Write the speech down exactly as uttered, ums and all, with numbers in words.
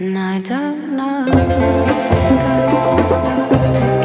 And I don't know if it's going to stop.